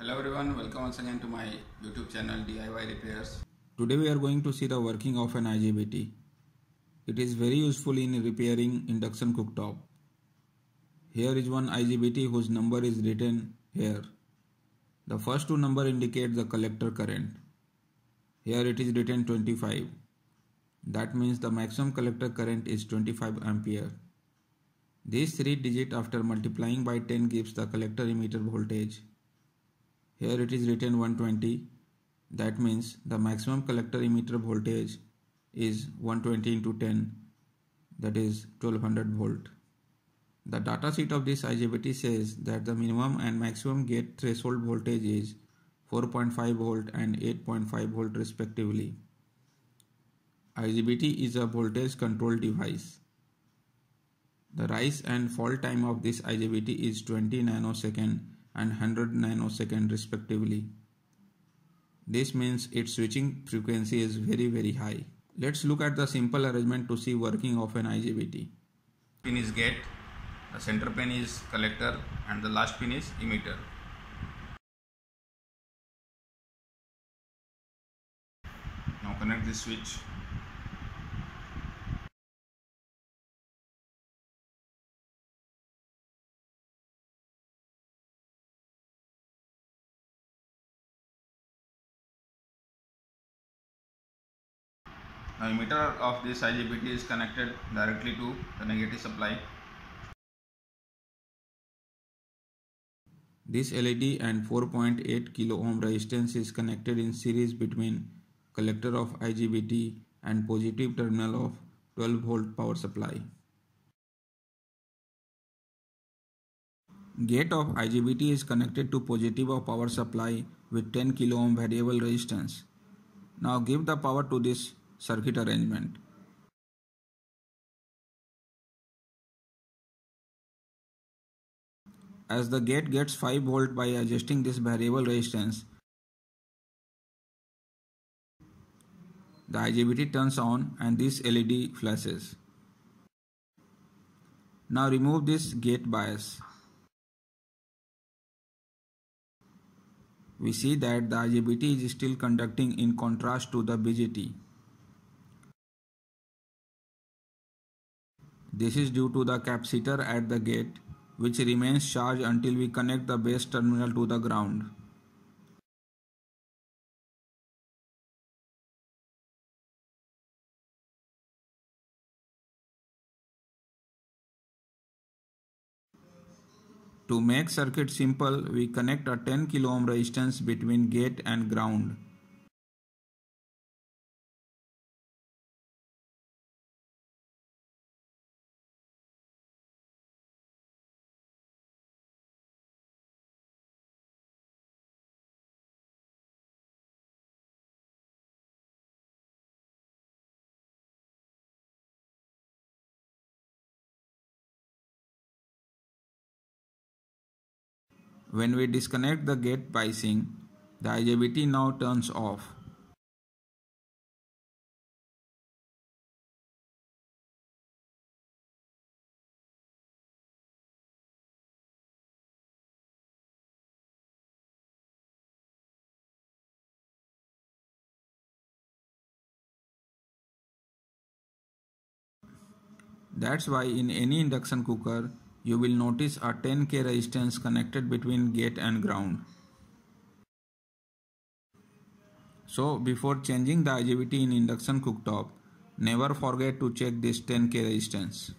Hello everyone, welcome once again to my YouTube channel DIY Repairs. Today we are going to see the working of an IGBT. It is very useful in repairing induction cooktop. Here is one IGBT whose number is written here. The first two numbers indicate the collector current. Here it is written 25. That means the maximum collector current is 25 ampere. These three digits after multiplying by 10 gives the collector emitter voltage. Here it is written 120, that means the maximum collector emitter voltage is 120 into 10, that is 1200 volt. The datasheet of this IGBT says that the minimum and maximum gate threshold voltage is 4.5 volt and 8.5 volt respectively. IGBT is a voltage control device. The rise and fall time of this IGBT is 20 nanosecond and 100 nanosecond respectively. This means its switching frequency is very high. Let's look at the simple arrangement to see working of an IGBT. Pin is gate, the center pin is collector and the last pin is emitter. Now connect this switch. Now emitter of this IGBT is connected directly to the negative supply. This LED and 4.8 kilo ohm resistance is connected in series between collector of IGBT and positive terminal of 12 volt power supply. Gate of IGBT is connected to positive of power supply with 10 kilo ohm variable resistance. Now give the power to this circuit arrangement. As the gate gets 5 volt by adjusting this variable resistance, the IGBT turns on and this LED flashes. Now remove this gate bias. We see that the IGBT is still conducting in contrast to the BJT. This is due to the capacitor at the gate, which remains charged until we connect the base terminal to the ground. To make circuit simple, we connect a 10 kilo ohm resistance between gate and ground. When we disconnect the gate biasing, the IGBT now turns off. That's why in any induction cooker, you will notice a 10K resistance connected between gate and ground. So before changing the IGBT in induction cooktop, never forget to check this 10K resistance.